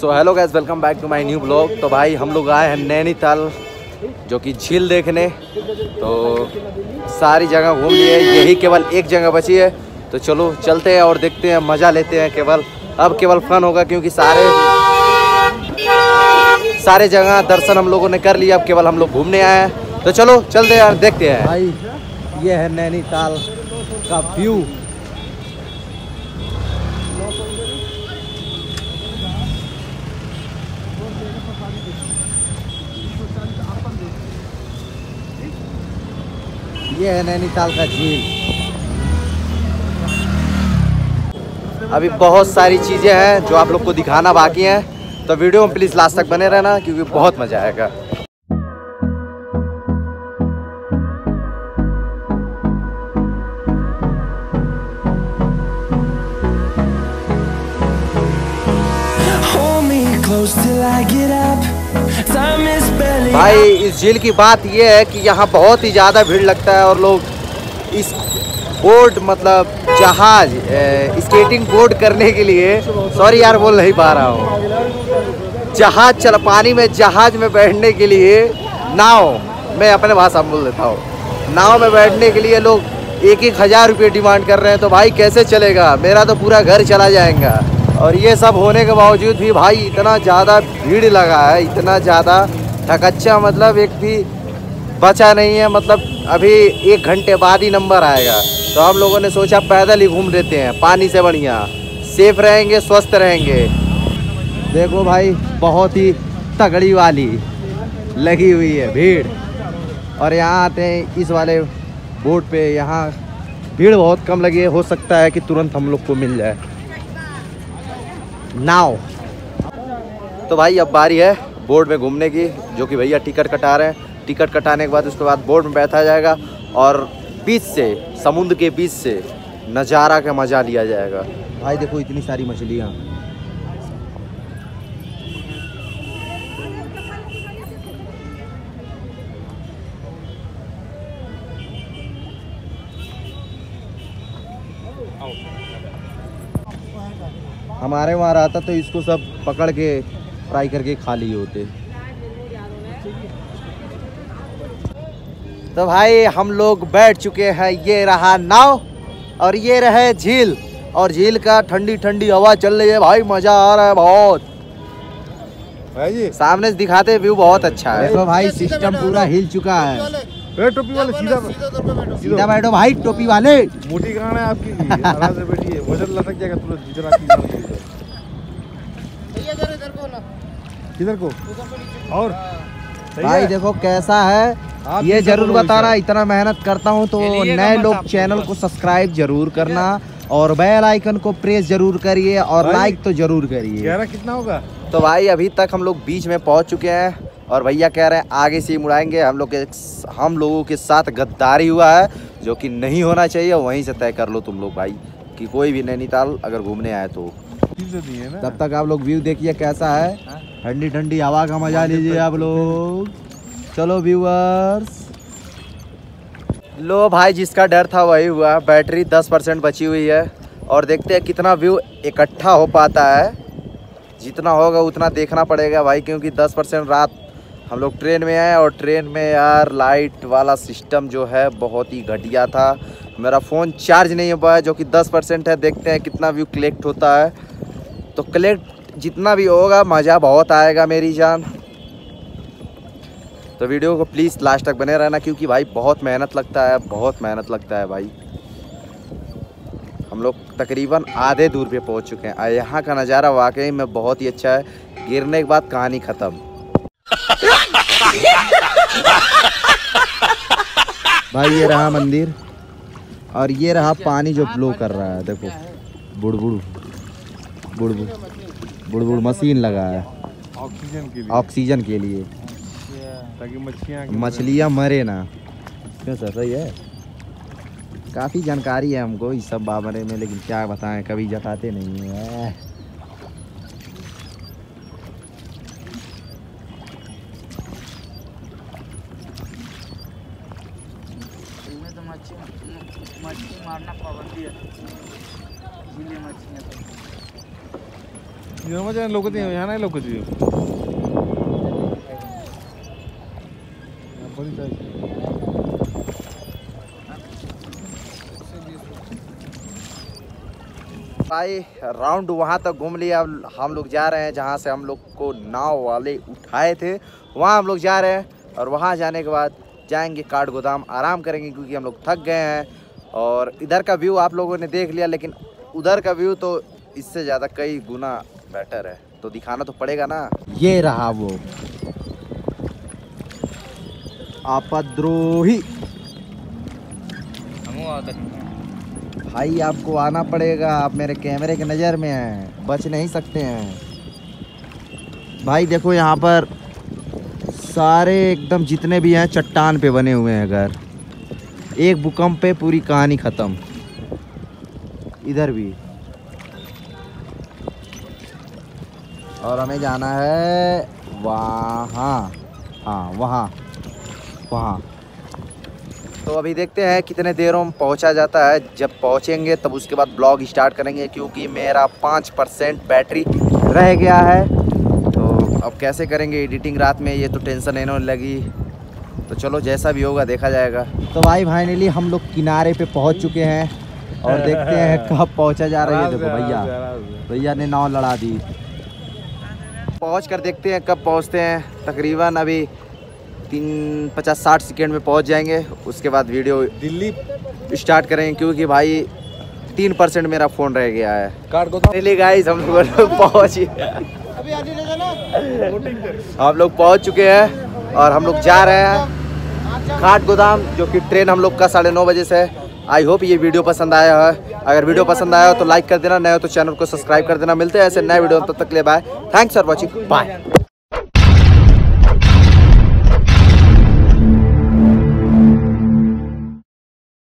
So hello guys, welcome back to my new blog. तो भाई हम लोग आए हैं नैनीताल जो कि झील देखने। तो सारी जगह घूम लिए, यही केवल एक जगह बची है। तो चलो चलते हैं और देखते हैं, मज़ा लेते हैं। केवल फन होगा क्योंकि सारे जगह दर्शन हम लोगों ने कर लिया, अब केवल हम लोग घूमने आए हैं। तो चलो चलते हैं और देखते हैं। भाई ये है नैनीताल का व्यू। ये है नैनीताल का झील। अभी बहुत सारी चीज़ें हैं जो आप लोग को दिखाना बाकी हैं, तो वीडियो में प्लीज़ लास्ट तक बने रहना क्योंकि बहुत मज़ा आएगा। भाई इस झील की बात यह है कि यहाँ बहुत ही ज़्यादा भीड़ लगता है और लोग इस बोर्ड मतलब जहाज स्केटिंग बोर्ड करने के लिए, सॉरी यार बोल नहीं पा रहा हूँ, पानी में जहाज में बैठने के लिए नाव, मैं अपने भाषा में बोल देता हूँ, नाव में बैठने के लिए लोग 1-1 हज़ार रुपये डिमांड कर रहे हैं। तो भाई कैसे चलेगा, मेरा तो पूरा घर चला जाएगा। और ये सब होने के बावजूद भी भाई इतना ज़्यादा भीड़ लगा है, इतना ज़्यादा ठकच्चा, मतलब एक भी बचा नहीं है। मतलब अभी 1 घंटे बाद ही नंबर आएगा। तो हम लोगों ने सोचा पैदल ही घूम लेते हैं, पानी से बढ़िया, सेफ रहेंगे, स्वस्थ रहेंगे। देखो भाई बहुत ही तगड़ी वाली लगी हुई है भीड़। और यहाँ आते हैं इस वाले बोट पे, यहाँ भीड़ बहुत कम लगी है, हो सकता है कि तुरंत हम लोग को मिल जाए नाव। तो भाई अब बारी है बोर्ड में घूमने की, जो कि भैया टिकट कटा रहे हैं। टिकट कटाने के बाद उसके बाद बोर्ड में बैठा जाएगा और बीच से, समुद्र के बीच से नज़ारा का मज़ा लिया जाएगा। भाई देखो इतनी सारी मछलियाँ। हमारे वहाँ रहा था तो इसको सब पकड़ के फ्राई करके खा लिए होते। तो भाई हम लोग बैठ चुके हैं, ये रहा नाव और ये रहे झील। और झील का ठंडी ठंडी हवा चल रही है भाई, मज़ा आ रहा है बहुत। भाई सामने से दिखाते व्यू बहुत अच्छा है। देखो भाई सिस्टम पूरा हिल चुका है। टोपी वाले सीधा बैठो भाई, टोपी वाले मोटी कहां है आपकी, आराम से बैठिए, वजन लटक जाएगा तुरंत। गुजरात की बात है भैया, जरा इधर को ना, किधर को और भाई देखो कैसा है ये जरूर बताना। इतना मेहनत करता हूं तो नए लोग चैनल को सब्सक्राइब जरूर करना और बेल आइकन को प्रेस जरूर करिए और लाइक तो जरूर करिए। यार कितना होगा। तो भाई अभी तक हम लोग बीच में पहुंच चुके हैं और भैया कह रहे हैं आगे से ही मुड़ाएंगे। हम लोगों के साथ गद्दारी हुआ है जो कि नहीं होना चाहिए। वहीं से तय कर लो तुम लोग भाई कि कोई भी नैनीताल अगर घूमने आए तो ना। तब तक आप लोग व्यू देखिए कैसा है, ठंडी ठंडी हवा का मजा लीजिए आप लोग। चलो व्यूअर्स। लो भाई जिसका डर था वही हुआ, बैटरी 10% बची हुई है और देखते हैं कितना व्यू इकट्ठा हो पाता है। जितना होगा उतना देखना पड़ेगा भाई, क्योंकि 10% रात हम लोग ट्रेन में आए और ट्रेन में यार लाइट वाला सिस्टम जो है बहुत ही घटिया था। मेरा फ़ोन चार्ज नहीं हो पाया जो कि 10% है। देखते हैं कितना व्यू कलेक्ट होता है। तो कलेक्ट जितना भी होगा मज़ा बहुत आएगा मेरी जान। तो वीडियो को प्लीज़ लास्ट तक बने रहना क्योंकि भाई बहुत मेहनत लगता है भाई। हम लोग तकरीबन आधे दूर पे पहुंच चुके हैं। यहाँ का नज़ारा वाकई में बहुत ही अच्छा है। गिरने के बाद कहानी ख़त्म। भाई ये रहा मंदिर और ये रहा पानी जो ब्लो कर रहा है। देखो बुड़बुड़ मशीन लगा है ऑक्सीजन के लिए ताकि मछलियाँ मरे ना। क्यों सर, सही है, काफ़ी जानकारी है हमको इस सब बारे में, लेकिन क्या बताएं कभी जताते नहीं है। मजा लोकती यहाँ नहीं लोकती भाई। राउंड वहाँ तक घूम लिया। अब हम लोग जा रहे हैं जहाँ से हम लोग को नाव वाले उठाए थे वहाँ हम लोग जा रहे हैं, और वहाँ जाने के बाद जाएंगे काठ गोदाम, आराम करेंगे क्योंकि हम लोग थक गए हैं। और इधर का व्यू आप लोगों ने देख लिया, लेकिन उधर का व्यू तो इससे ज़्यादा कई गुना बेटर है, तो दिखाना तो पड़ेगा ना। ये रहा वो आपद्रोही भाई, आपको आना पड़ेगा, आप मेरे कैमरे के नज़र में हैं, बच नहीं सकते हैं भाई। देखो यहाँ पर सारे एकदम जितने भी हैं चट्टान पे बने हुए हैं घर, एक भूकंप पे पूरी कहानी ख़त्म। इधर भी, और हमें जाना है वहाँ, हाँ वहाँ वहाँ। तो अभी देखते हैं कितने देरों में पहुँचा जाता है। जब पहुँचेंगे तब उसके बाद ब्लॉग स्टार्ट करेंगे, क्योंकि मेरा 5% बैटरी रह गया है। तो अब कैसे करेंगे एडिटिंग रात में, ये तो टेंशन इन्होंने लगी। तो चलो जैसा भी होगा देखा जाएगा। तो भाई फाइनली हम लोग किनारे पे पहुँच चुके हैं, और देखते हैं कब पहुँचा जा रहा है। देखो भैया ने नाव लड़ा दी। पहुँच कर देखते हैं कब पहुँचते हैं। तकरीबन अभी 3:50-60 सेकेंड में पहुंच जाएंगे, उसके बाद वीडियो दिल्ली स्टार्ट करेंगे, क्योंकि भाई 3% मेरा फ़ोन रह गया है। फाइनली गाइस हम लोग पहुंच चुके हैं, और हम लोग जा रहे हैं काठ गोदाम, जो कि ट्रेन हम लोग का 9:30 बजे से। आई होप ये वीडियो पसंद आया है। अगर वीडियो पसंद आया हो तो लाइक कर देना, नए हो तो चैनल को सब्सक्राइब कर देना। मिलते हैं ऐसे नए वीडियो, तब तक के लिए bye. Thanks for watching, bye.